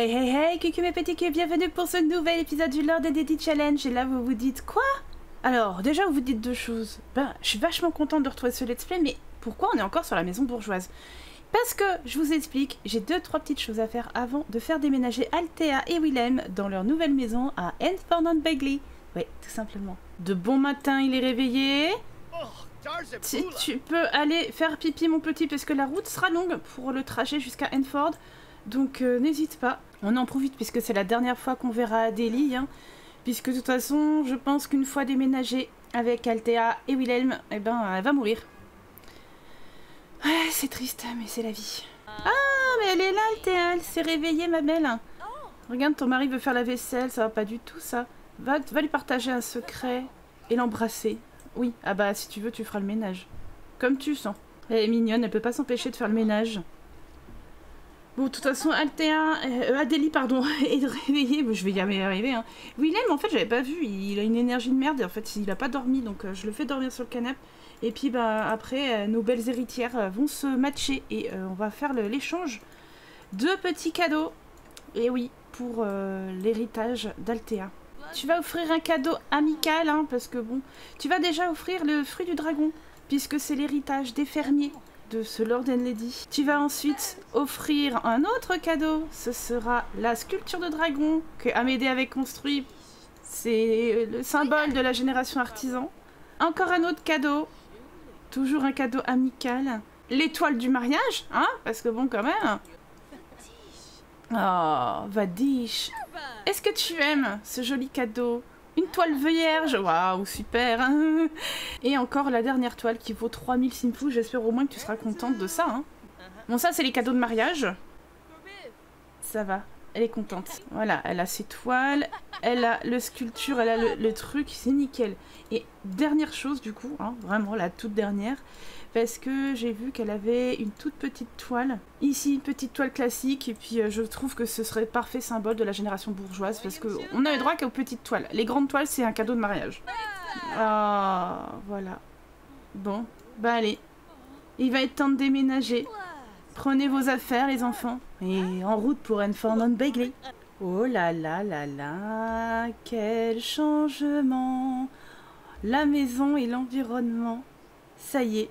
Hey hey hey, coucou mes petits culs, bienvenue pour ce nouvel épisode du Lord Eddy Challenge. Et là vous vous dites quoi? Alors déjà vous vous dites deux choses. Ben je suis vachement contente de retrouver ce let's play, mais pourquoi on est encore sur la maison bourgeoise? Parce que, je vous explique, j'ai 2-3 petites choses à faire avant de faire déménager Althea et Willem dans leur nouvelle maison à Henford-on-Bagley. Ouais, tout simplement. De bon matin, il est réveillé. Si tu peux aller faire pipi mon petit, parce que la route sera longue pour le trajet jusqu'à Henford. Donc n'hésite pas, on en profite puisque c'est la dernière fois qu'on verra Adélie, hein, puisque de toute façon je pense qu'une fois déménagée avec Althea et Willem, eh ben, elle va mourir. Ouais, c'est triste, mais c'est la vie. Ah, mais elle est là Althea, elle s'est réveillée ma belle. Regarde, ton mari veut faire la vaisselle, ça va pas du tout ça. Va lui partager un secret et l'embrasser. Oui, ah bah si tu veux tu feras le ménage. Comme tu sens. Elle est mignonne, elle peut pas s'empêcher de faire le ménage. Bon, de toute façon, Adélie, pardon, est réveillée. Je vais y arriver. Hein. Willem, en fait, j'avais pas vu. Il a une énergie de merde. Et en fait, il a pas dormi. Donc, je le fais dormir sur le canapé. Et puis, bah, après, nos belles héritières vont se matcher. Et on va faire l'échange de petits cadeaux. Et oui, pour l'héritage d'Althea. Tu vas offrir un cadeau amical, hein, parce que bon... Tu vas déjà offrir le fruit du dragon, puisque c'est l'héritage des fermiers de ce Lord and Lady. Tu vas ensuite offrir un autre cadeau. Ce sera la sculpture de dragon que Amédée avait construit. C'est le symbole de la génération artisan. Encore un autre cadeau. Toujours un cadeau amical. L'étoile du mariage, hein? Parce que bon, quand même. Oh, Vadish. Est-ce que tu aimes ce joli cadeau? Une toile vierge, waouh, super. Et encore la dernière toile qui vaut 3000 simpous, j'espère au moins que tu seras contente de ça. Hein. Bon, ça c'est les cadeaux de mariage. Ça va, elle est contente. Voilà, elle a ses toiles, elle a le sculpture, elle a le truc, c'est nickel. Et dernière chose du coup, hein, vraiment la toute dernière, parce que j'ai vu qu'elle avait une toute petite toile. Ici, une petite toile classique, et puis je trouve que ce serait parfait symbole de la génération bourgeoise, parce qu'on a le droit qu'aux petites toiles. Les grandes toiles, c'est un cadeau de mariage. Ah, oh, voilà. Bon, bah allez. Il va être temps de déménager. Prenez vos affaires, les enfants. Et en route pour Henford-on-Bagley. Oh là là là là, quel changement. La maison et l'environnement. Ça y est.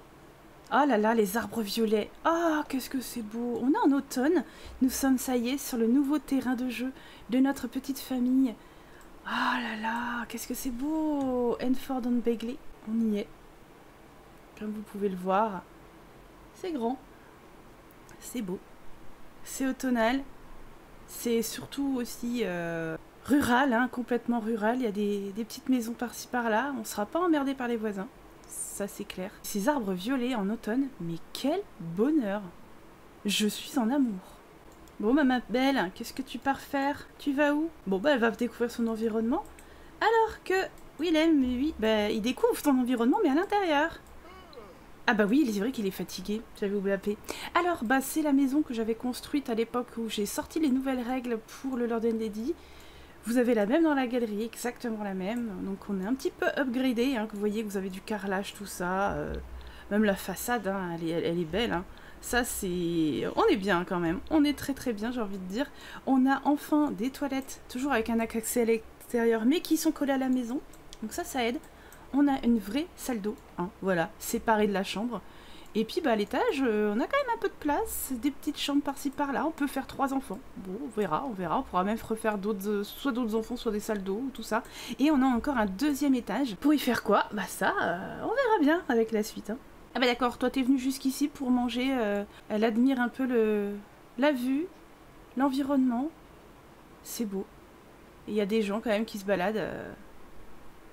Oh là là, les arbres violets. Oh, qu'est-ce que c'est beau. On est en automne. Nous sommes, ça y est, sur le nouveau terrain de jeu de notre petite famille. Oh là là, qu'est-ce que c'est beau. Henford-on-Bagley, on y est. Comme vous pouvez le voir, c'est grand. C'est beau. C'est automnal. C'est surtout aussi rural, hein, complètement rural. Il y a des petites maisons par-ci par-là. On ne sera pas emmerdé par les voisins. Ça c'est clair. Ces arbres violets en automne, mais quel bonheur! Je suis en amour. Bon bah, ma belle, qu'est-ce que tu pars faire? Tu vas où? Bon bah elle va découvrir son environnement. Alors que Willem, lui, bah il découvre son environnement mais à l'intérieur. Ah bah oui, c'est vrai qu'il est fatigué, j'avais oublié la paix. Alors bah c'est la maison que j'avais construite à l'époque où j'ai sorti les nouvelles règles pour le Lord and Lady. Vous avez la même dans la galerie, exactement la même. Donc on est un petit peu upgradé, hein. Vous voyez que vous avez du carrelage, tout ça. Même la façade, hein, elle est belle. Hein. Ça c'est... On est bien quand même. On est très très bien, j'ai envie de dire. On a enfin des toilettes, toujours avec un accès à l'extérieur, mais qui sont collées à la maison. Donc ça, ça aide. On a une vraie salle d'eau, hein, voilà, séparée de la chambre. Et puis bah, à l'étage, on a quand même un peu de place, des petites chambres par-ci par-là, on peut faire 3 enfants. Bon, on verra, on pourra même refaire soit d'autres enfants, soit des salles d'eau, tout ça. Et on a encore un 2e étage. Pour y faire quoi? Bah ça, on verra bien avec la suite. Hein. Ah bah d'accord, toi t'es venu jusqu'ici pour manger, elle admire un peu la vue, l'environnement, c'est beau. Il y a des gens quand même qui se baladent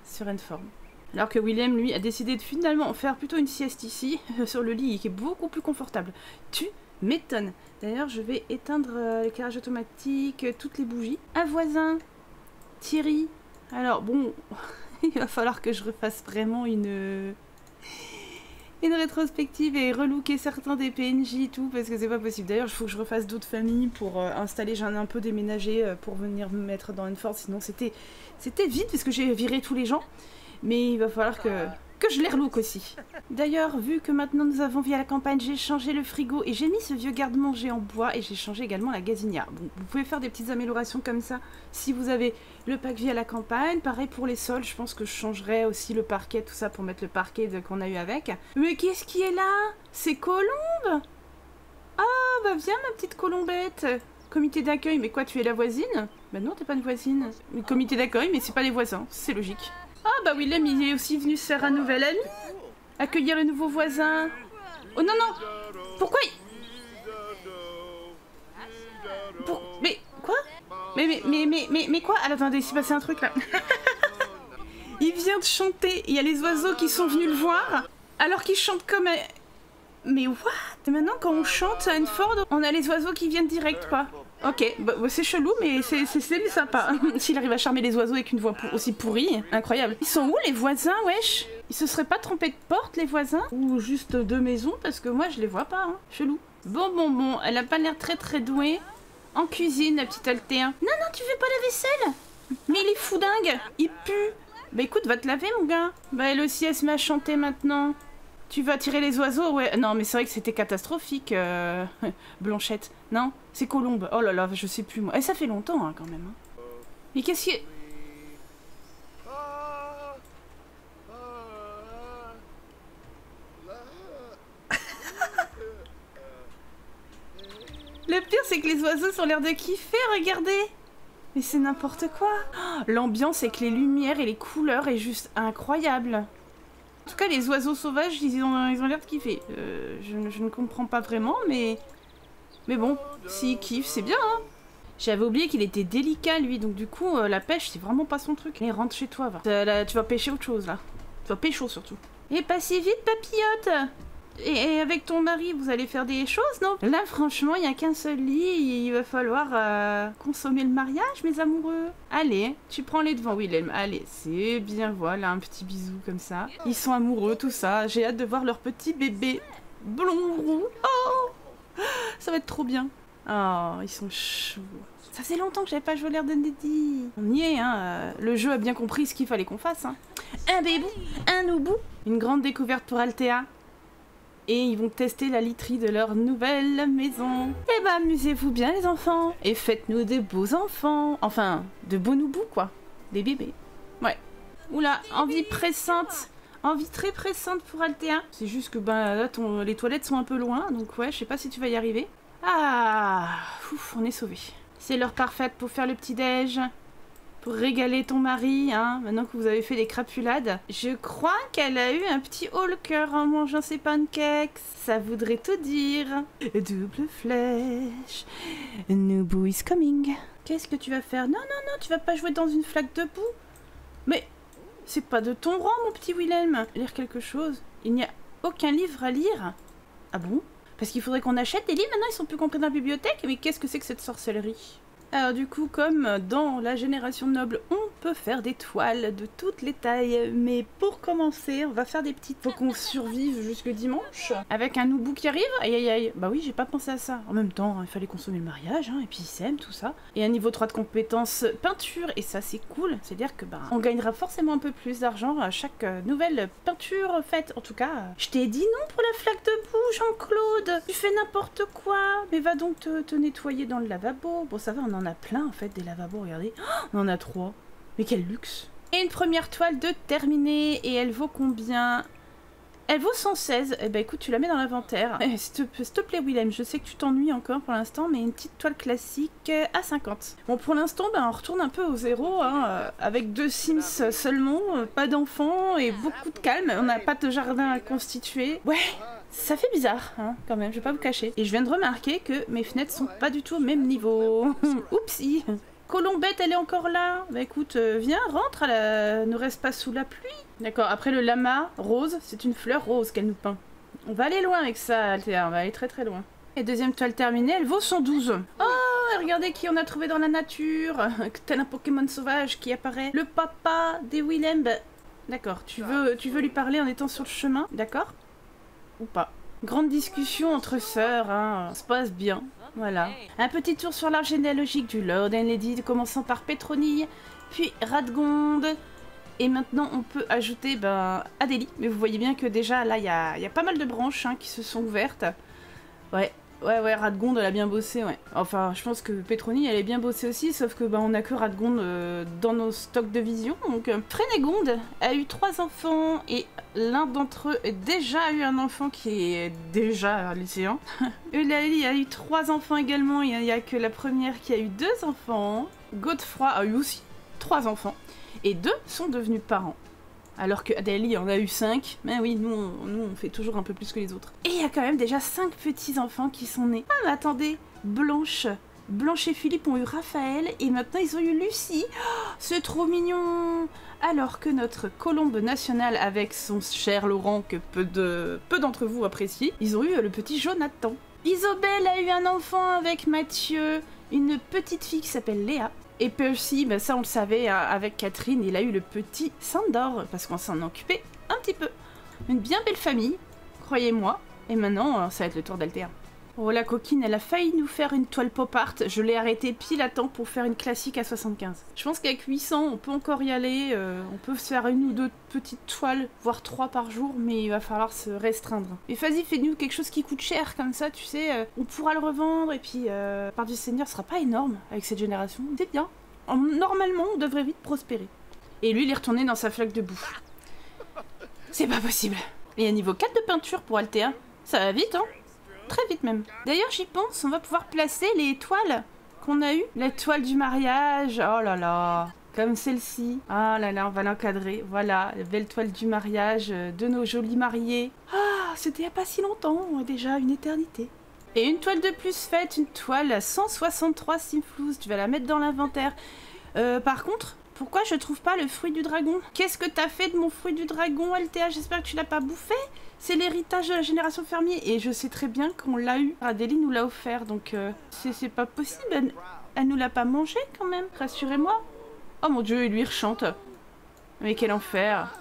sur une forme. Alors que Willem, lui, a décidé de finalement faire plutôt une sieste ici, sur le lit, qui est beaucoup plus confortable. Tu m'étonnes. D'ailleurs, je vais éteindre l'éclairage automatique, toutes les bougies. Un voisin, Thierry. Alors, bon, il va falloir que je refasse vraiment une rétrospective et relooker certains des PNJ et tout, parce que c'est pas possible. D'ailleurs, il faut que je refasse d'autres familles pour installer, j'en ai un peu déménagé pour venir me mettre dans Henford, sinon c'était vite, parce que j'ai viré tous les gens. Mais il va falloir que que je les relouque aussi. D'ailleurs, vu que maintenant nous avons vie à la campagne, j'ai changé le frigo et j'ai mis ce vieux garde-manger en bois et j'ai changé également la gazinière. Bon, vous pouvez faire des petites améliorations comme ça si vous avez le pack vie à la campagne. Pareil pour les sols, je pense que je changerai aussi le parquet, tout ça pour mettre le parquet qu'on a eu avec. Mais qu'est-ce qui est là? C'est Colombe? Ah, bah viens ma petite Colombette. Comité d'accueil, mais quoi, tu es la voisine? Bah non, t'es pas une voisine. Le comité d'accueil, mais c'est pas les voisins, c'est logique. Ah bah Willem, il est aussi venu se faire un nouvel ami. Accueillir le nouveau voisin. Oh non, non. Pourquoi il... Mais quoi? Mais quoi? Ah, attendez, il s'est passé un truc là. Il vient de chanter, il y a les oiseaux qui sont venus le voir, alors qu'il chante comme... Mais what? Et maintenant quand on chante à Henford, on a les oiseaux qui viennent direct quoi. Ok, bah, c'est chelou mais c'est sympa. S'il arrive à charmer les oiseaux avec une voix aussi pourrie, incroyable. Ils sont où les voisins, wesh? Ils se seraient pas trompés de porte les voisins? Ou juste de maison, parce que moi je les vois pas, hein. Chelou. Bon, elle a pas l'air très douée. En cuisine la petite Althea. Non, non, tu veux pas la vaisselle? Mais il est fou dingue, il pue. Bah écoute, va te laver mon gars. Bah elle aussi elle se met à chanter maintenant. Tu vas attirer les oiseaux, ouais. Non, mais c'est vrai que c'était catastrophique, Blanchette. Non, c'est Colombe. Oh là là, je sais plus, moi. Eh, ça fait longtemps, hein, quand même. Hein. Mais qu'est-ce qui... Le pire, c'est que les oiseaux ont l'air de kiffer, regardez. Mais c'est n'importe quoi. Oh, l'ambiance avec les lumières et les couleurs est juste incroyable. En tout cas, les oiseaux sauvages, ils ont l'air de kiffer. Je ne comprends pas vraiment, mais bon, s'ils kiffent, c'est bien, hein. J'avais oublié qu'il était délicat, lui, donc du coup, la pêche, c'est vraiment pas son truc. Mais rentre chez toi, va. Là, tu vas pêcher autre chose, là. Tu vas pécho, surtout. Et pas si vite, papillote. Et avec ton mari, vous allez faire des choses, non? Là, franchement, il n'y a qu'un seul lit, il va falloir consommer le mariage, mes amoureux. Allez, tu prends les devants, Willem. Allez, c'est bien, voilà, un petit bisou comme ça. Ils sont amoureux, tout ça. J'ai hâte de voir leur petit bébé blond roux. Oh, ça va être trop bien. Oh, ils sont chauds. Ça faisait longtemps que j'avais pas joué l'air de Neddy. On y est, hein. Le jeu a bien compris ce qu'il fallait qu'on fasse, hein. Un bébé, un Nooboo. Une grande découverte pour Althea. Et ils vont tester la literie de leur nouvelle maison. Eh bah, amusez-vous bien les enfants. Et faites-nous des beaux enfants. Enfin, de beaux noobous quoi. Des bébés. Ouais. Oula, envie pressante. Envie très pressante pour Althea. C'est juste que ben là, les toilettes sont un peu loin. Donc ouais, je sais pas si tu vas y arriver. Ah, ouf, on est sauvés. C'est l'heure parfaite pour faire le petit-déj. Pour régaler ton mari, hein, maintenant que vous avez fait des crapulades. Je crois qu'elle a eu un petit haut le cœur en mangeant ses pancakes. Ça voudrait tout dire. Double flèche. Nooboo is coming. Qu'est-ce que tu vas faire? Non, non, non, tu vas pas jouer dans une flaque de boue. Mais c'est pas de ton rang, mon petit Willem. Lire quelque chose? Il n'y a aucun livre à lire. Ah bon? Parce qu'il faudrait qu'on achète des livres, maintenant ils sont plus compris dans la bibliothèque. Mais qu'est-ce que c'est que cette sorcellerie? Alors du coup, comme dans la génération noble, on peut faire des toiles de toutes les tailles. Mais pour commencer, on va faire des petites. Faut qu'on survive jusque dimanche. Avec un Nooboo qui arrive. Aïe aïe aïe. Bah oui, j'ai pas pensé à ça. En même temps, il fallait consommer le mariage, hein, et puis ils s'aiment, tout ça. Et un niveau 3 de compétence peinture, et ça c'est cool. C'est-à-dire que bah, on gagnera forcément un peu plus d'argent à chaque nouvelle peinture faite. En tout cas, je t'ai dit non pour la flaque de boue, Jean-Claude. Tu fais n'importe quoi. Mais va donc te nettoyer dans le lavabo. Bon, ça va, on en a plein en fait des lavabos, regardez. Oh, on en a 3. Mais quel luxe. Et une première toile de terminée. Et elle vaut combien? Elle vaut 116. Eh ben écoute, tu la mets dans l'inventaire. S'il te plaît Willem, je sais que tu t'ennuies encore pour l'instant, mais une petite toile classique à 50. Bon pour l'instant, ben, on retourne un peu au zéro, hein, avec 2 Sims seulement, pas d'enfants et beaucoup de calme. On n'a pas de jardin à constituer. Ouais. Ça fait bizarre, hein, quand même, je vais pas vous cacher. Et je viens de remarquer que mes fenêtres sont pas du tout au même niveau. Oupsie. Colombette, elle est encore là. Bah écoute, viens, rentre, ne reste pas sous la pluie. D'accord, après le lama rose, c'est une fleur rose qu'elle nous peint. On va aller loin avec ça, Althea, on va aller très loin. Et deuxième toile terminée, elle vaut 112. Oh, regardez qui on a trouvé dans la nature. Tel un Pokémon sauvage qui apparaît. Le papa des Willem. D'accord, tu veux lui parler en étant sur le chemin, d'accord? Ou pas. Grande discussion entre sœurs, hein, ça se passe bien, voilà. Un petit tour sur l'arbre généalogique du Lord and Lady, commençant par Pétronille, puis Radgonde, Et maintenant on peut ajouter Adélie. Mais vous voyez bien que déjà là il y a pas mal de branches qui se sont ouvertes. Ouais, Radgonde elle a bien bossé, ouais. Enfin je pense que Pétronille elle a bien bossé aussi, sauf que on a que Radgonde dans nos stocks de vision. Donc Frénégonde a eu 3 enfants et l'un d'entre eux a déjà eu un enfant qui est déjà lycéen. Eulalie a eu 3 enfants également, il n'y a que la première qui a eu 2 enfants. Godefroy a eu aussi 3 enfants et 2 sont devenus parents. Alors que Adélie en a eu 5. Mais oui, nous on fait toujours un peu plus que les autres. Et il y a quand même déjà 5 petits-enfants qui sont nés. Ah mais attendez, Blanche et Philippe ont eu Raphaël et maintenant ils ont eu Lucie. Oh, c'est trop mignon. Alors que notre Colombe nationale avec son cher Laurent que peu d'entre vous apprécient, ils ont eu le petit Jonathan. Isabelle a eu un enfant avec Mathieu, une petite fille qui s'appelle Léa. Et Percy, ça on le savait, hein, avec Catherine, il a eu le petit Sandor, parce qu'on s'en occupait un petit peu. Une bien belle famille, croyez-moi. Et maintenant, ça va être le tour d'Althea. Oh la coquine, elle a failli nous faire une toile pop art. Je l'ai arrêtée pile à temps pour faire une classique à 75. Je pense qu'avec 800, on peut encore y aller. On peut se faire 1 ou 2 petites toiles, voire 3 par jour, mais il va falloir se restreindre. Mais vas-y, fais-nous quelque chose qui coûte cher, comme ça, tu sais. On pourra le revendre, et puis par du Seigneur, ce sera pas énorme avec cette génération. C'est bien. Normalement, on devrait vite prospérer. Et lui, il est retourné dans sa flaque de boue. C'est pas possible. Et à niveau 4 de peinture pour Althea, ça va vite, hein? Très vite même. D'ailleurs j'y pense, on va pouvoir placer les toiles qu'on a eues. La toile du mariage, oh là là. Comme celle-ci. Ah là là, on va l'encadrer. Voilà, la belle toile du mariage de nos jolis mariés. Ah, c'était il n'y a pas si longtemps, déjà une éternité. Et une toile de plus faite, une toile à 163 simflouz. Tu vas la mettre dans l'inventaire. Par contre, pourquoi je trouve pas le fruit du dragon? Qu'est-ce que t'as fait de mon fruit du dragon, Althea? J'espère que tu l'as pas bouffé. C'est l'héritage de la génération fermier et je sais très bien qu'on l'a eu. Adélie nous l'a offert, donc c'est pas possible. Elle nous l'a pas mangé quand même, rassurez-moi. Oh mon dieu, il lui rechante. Mais quel enfer.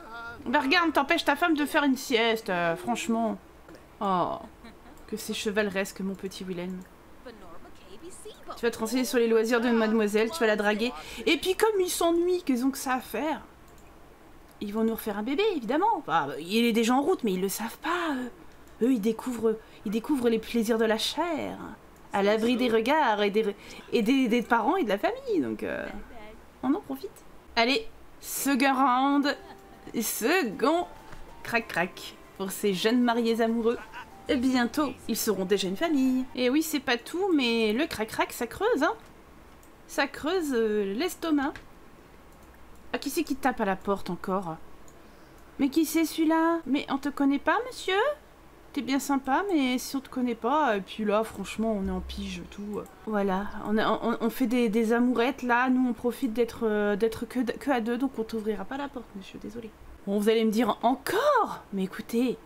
Bah regarde, t'empêches ta femme de faire une sieste, franchement. Oh, que c'est chevaleresque mon petit Willem. Tu vas te renseigner sur les loisirs de mademoiselle, tu vas la draguer. Et puis comme ils s'ennuient, qu'ils ont que ça à faire. Ils vont nous refaire un bébé, évidemment. Bah, il est déjà en route, mais ils le savent pas. Eux, ils découvrent les plaisirs de la chair, à l'abri des regards et des parents et de la famille. Donc, on en profite. Allez, second round, second crac crac pour ces jeunes mariés amoureux. Et bientôt, ils seront déjà une famille. Et oui, c'est pas tout, mais le crac crac, ça creuse, hein. Ça creuse l'estomac. Ah, qui c'est qui tape à la porte encore? Mais qui c'est celui-là? Mais on te connaît pas, monsieur? T'es bien sympa, mais si on te connaît pas, et puis là, franchement, on est en pige, tout. Voilà, on fait des amourettes, là, nous, on profite d'être que à 2, donc on t'ouvrira pas la porte, monsieur, désolé. Bon, vous allez me dire encore? Mais écoutez,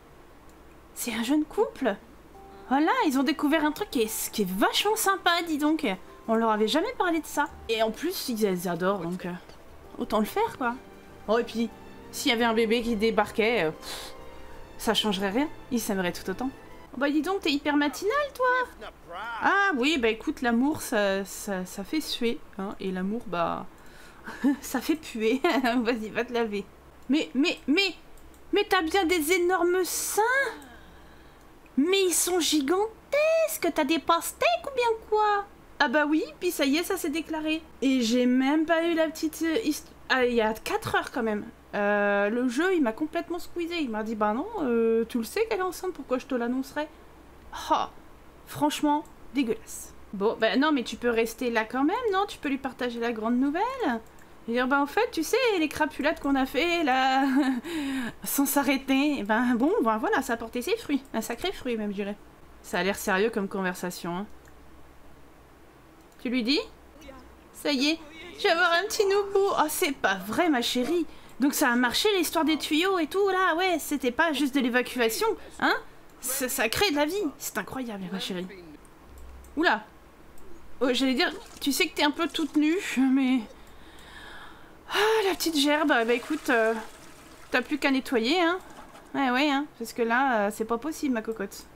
c'est un jeune couple. Voilà, ils ont découvert un truc qui est vachement sympa, dis donc. On leur avait jamais parlé de ça. Et en plus, ils adorent, donc... Autant le faire, quoi. Oh, et puis, s'il y avait un bébé qui débarquait, ça changerait rien. Il s'aimerait tout autant. Oh, bah dis donc, t'es hyper matinale, toi. Ah oui, bah écoute, l'amour, ça fait suer. Hein, et l'amour, ça fait puer. Vas-y, va te laver. Mais t'as bien des énormes seins. Mais ils sont gigantesques. T'as des pastèques ou bien quoi? Ah bah oui, puis ça y est, ça s'est déclaré. Et j'ai même pas eu la petite... Ah, il y a 4 heures quand même. Le jeu, il m'a complètement squeezé. Il m'a dit, bah non, tu le sais qu'elle est enceinte, pourquoi je te l'annoncerais? Oh, franchement, dégueulasse. Bon, bah non, mais tu peux rester là quand même, non? Tu peux lui partager la grande nouvelle. Et dire, bah en fait, tu sais, les crapulades qu'on a fait, là, sans s'arrêter, voilà, ça a porté ses fruits. Un sacré fruit, même, je dirais. Ça a l'air sérieux comme conversation, hein. Tu lui dis? Ça y est, je vais avoir un petit Nooboo. Oh, c'est pas vrai, ma chérie. Donc ça a marché, l'histoire des tuyaux et tout, là. Ouais, c'était pas juste de l'évacuation, hein? Ça crée de la vie. C'est incroyable, ma chérie. Oula. Oh, j'allais dire, tu sais que t'es un peu toute nue, mais... Ah, la petite gerbe. Bah écoute, t'as plus qu'à nettoyer, hein? Ouais, hein. Parce que là, c'est pas possible, ma cocotte.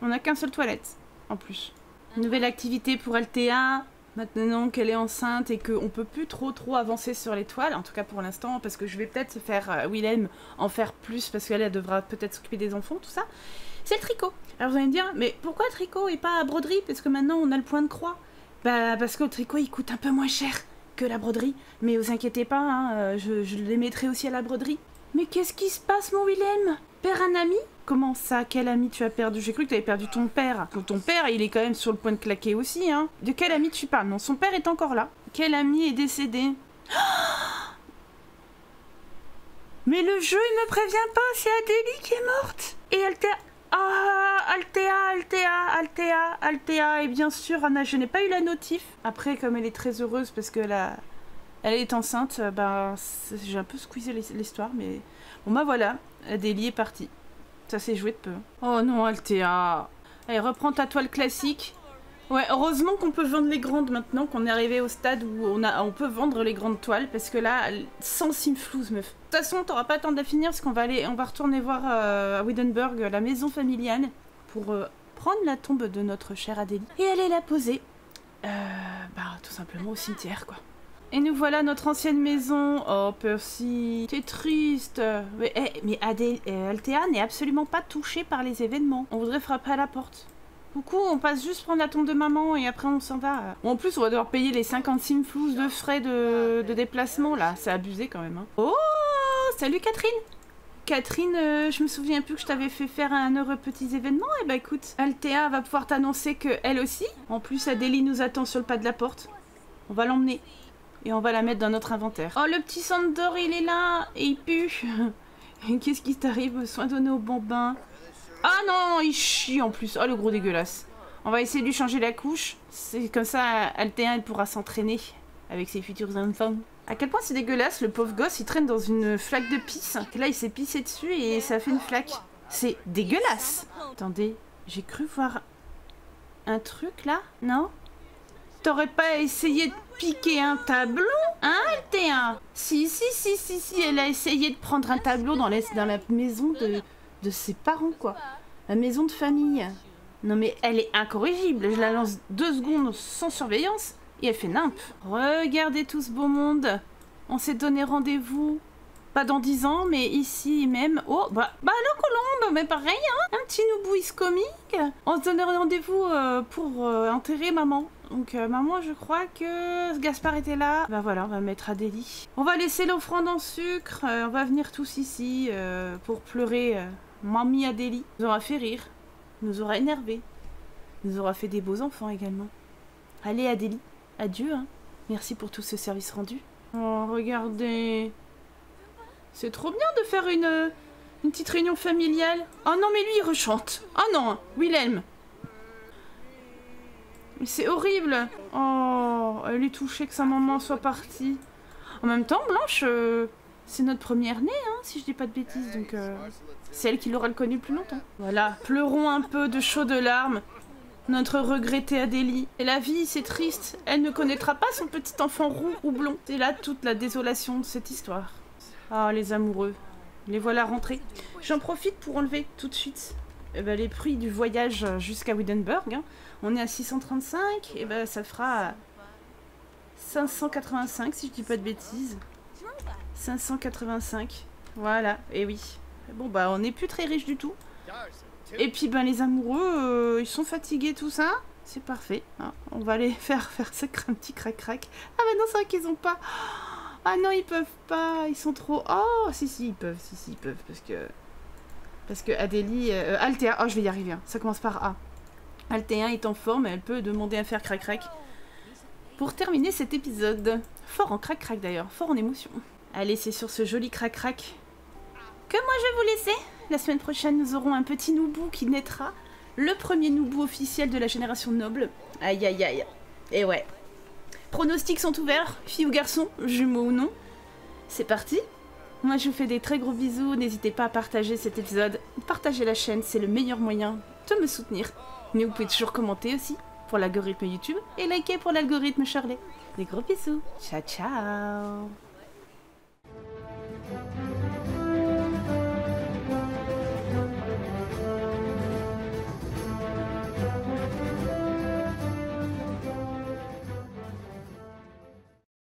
On n'a qu'un seul toilette, en plus. Nouvelle activité pour Althea, Maintenant qu'elle est enceinte et qu'on peut plus trop avancer sur l'étoile, en tout cas pour l'instant, parce que je vais peut-être faire Willem en faire plus, parce qu'elle devra peut-être s'occuper des enfants, tout ça, c'est le tricot. Alors vous allez me dire, mais pourquoi tricot et pas broderie? Parce que maintenant on a le point de croix. Bah parce que le tricot il coûte un peu moins cher que la broderie, mais vous inquiétez pas, hein, je les mettrai aussi à la broderie. Mais qu'est-ce qui se passe mon Willem? Père un ami? Comment ça? Quel ami tu as perdu? J'ai cru que tu avais perdu ton père. Ton père, il est quand même sur le point de claquer aussi, hein. De quel ami tu parles? Non, son père est encore là. Quel ami est décédé? Mais le jeu, il me prévient pas, c'est Adélie qui est morte. Et Althea... Ah, Althea. Et bien sûr, Anna, je n'ai pas eu la notif. Après, comme elle est très heureuse parce que la... Elle est enceinte, ben... J'ai un peu squeezé l'histoire, mais... Bon bah voilà, Adélie est partie. Ça s'est joué de peu. Oh non, Althea. Allez, reprends ta toile classique. Ouais, heureusement qu'on peut vendre les grandes maintenant, qu'on est arrivé au stade où on peut vendre les grandes toiles, parce que là, sans simflouz, meuf. De toute façon, t'auras pas temps de la finir, parce qu'on va aller, on va retourner voir à Windenburg, la maison familiale, pour prendre la tombe de notre chère Adélie et aller la poser, bah, tout simplement au cimetière, quoi. Et nous voilà notre ancienne maison. Oh Percy, t'es triste. Mais Althea n'est absolument pas touchée par les événements. On voudrait frapper à la porte. Coucou, on passe juste prendre la tombe de maman et après on s'en va. Bon, en plus on va devoir payer les 50 simflouz de frais de déplacement là. C'est abusé quand même. Hein. Oh, salut Catherine. Catherine, je me souviens plus que je t'avais fait faire un heureux petit événement. Et bah écoute, Althea va pouvoir t'annoncer qu'elle aussi. En plus Adélie nous attend sur le pas de la porte. On va l'emmener. Et on va la mettre dans notre inventaire. Oh, le petit Sandor, il est là et il pue. Qu'est-ce qui t'arrive? Soin donné aux bambins. Ah non, il chie en plus. Oh, le gros dégueulasse. On va essayer de lui changer la couche. C'est comme ça, Althea, elle pourra s'entraîner avec ses futurs enfants. À quel point c'est dégueulasse, le pauvre gosse, il traîne dans une flaque de pisse. Là, il s'est pissé dessus et ça fait une flaque. C'est dégueulasse. Attendez, j'ai cru voir un truc là, non? T'aurais pas essayé de piquer un tableau, hein, Althea? Si, elle a essayé de prendre un tableau dans la maison de ses parents, quoi. La maison de famille. Non, mais elle est incorrigible. Je la lance 2 secondes sans surveillance et elle fait nimpe. Regardez tout ce beau monde. On s'est donné rendez-vous, pas dans 10 ans, mais ici même. Oh, bah alors, Colombe, mais pareil, hein. Un petit Nooboo comique. On se donne rendez-vous pour enterrer maman. Donc maman, je crois que Gaspard était là. Bah voilà, on va mettre Adélie. On va laisser l'offrande en sucre. On va venir tous ici pour pleurer. Mamie Adélie nous aura fait rire, nous aura énervé, nous aura fait des beaux enfants également. Allez Adélie, adieu. Hein. Merci pour tout ce service rendu. Oh regardez, c'est trop bien de faire une petite réunion familiale. Oh non mais lui il rechante. Oh non, Willem. Mais c'est horrible. Oh, elle est touchée que sa maman soit partie. En même temps, Blanche, c'est notre première née, hein, si je dis pas de bêtises. Donc, c'est elle qui l'aura connue plus longtemps. Voilà, pleurons un peu de chaudes larmes. Notre regrettée Adélie. Et la vie, c'est triste. Elle ne connaîtra pas son petit enfant roux ou blond. C'est là toute la désolation de cette histoire. Ah, les amoureux. Les voilà rentrés. J'en profite pour enlever tout de suite les prix du voyage jusqu'à Windenburg. Hein. On est à 635, et ça fera 585 si je dis pas de bêtises. 585, voilà, et oui. Bon on n'est plus très riche du tout. Et puis les amoureux, ils sont fatigués tout ça, c'est parfait. Hein. On va les faire ça un petit crac-crac. Ah non c'est vrai qu'ils ont pas. Ah non ils peuvent pas, ils sont trop. Oh si ils peuvent parce que Adélie, Althea, oh je vais y arriver. Hein. Ça commence par A. Althea est en forme, elle peut demander à faire crac-crac. Pour terminer cet épisode, fort en crac-crac d'ailleurs, fort en émotion. Allez, c'est sur ce joli crac-crac que moi je vais vous laisser. La semaine prochaine, nous aurons un petit Nooboo qui naîtra. Le premier Nooboo officiel de la génération noble. Aïe, aïe, aïe. Et ouais. Pronostics sont ouverts, filles ou garçons, jumeaux ou non. C'est parti. Moi, je vous fais des très gros bisous. N'hésitez pas à partager cet épisode. Partagez la chaîne, c'est le meilleur moyen de me soutenir. Mais vous pouvez toujours commenter aussi pour l'algorithme YouTube et liker pour l'algorithme Shirley. Des gros bisous. Ciao, ciao.